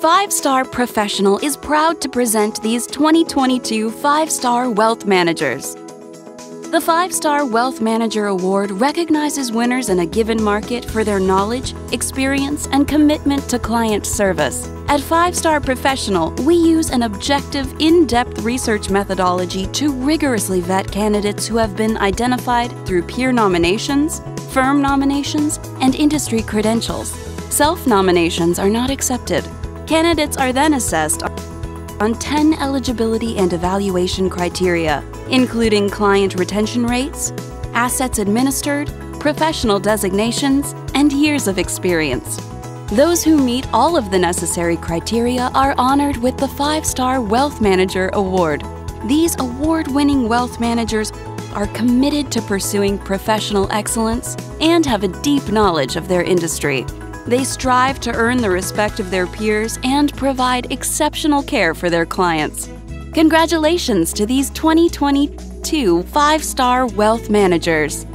Five Star Professional is proud to present these 2022 Five Star Wealth Managers. The Five Star Wealth Manager Award recognizes winners in a given market for their knowledge, experience, and commitment to client service. At Five Star Professional, we use an objective, in-depth research methodology to rigorously vet candidates who have been identified through peer nominations, firm nominations, and industry credentials. Self-nominations are not accepted. Candidates are then assessed on 10 eligibility and evaluation criteria, including client retention rates, assets administered, professional designations, and years of experience. Those who meet all of the necessary criteria are honored with the Five Star Wealth Manager Award. These award-winning wealth managers are committed to pursuing professional excellence and have a deep knowledge of their industry. They strive to earn the respect of their peers and provide exceptional care for their clients. Congratulations to these 2022 Five Star Wealth Managers!